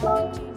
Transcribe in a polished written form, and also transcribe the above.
Believed in.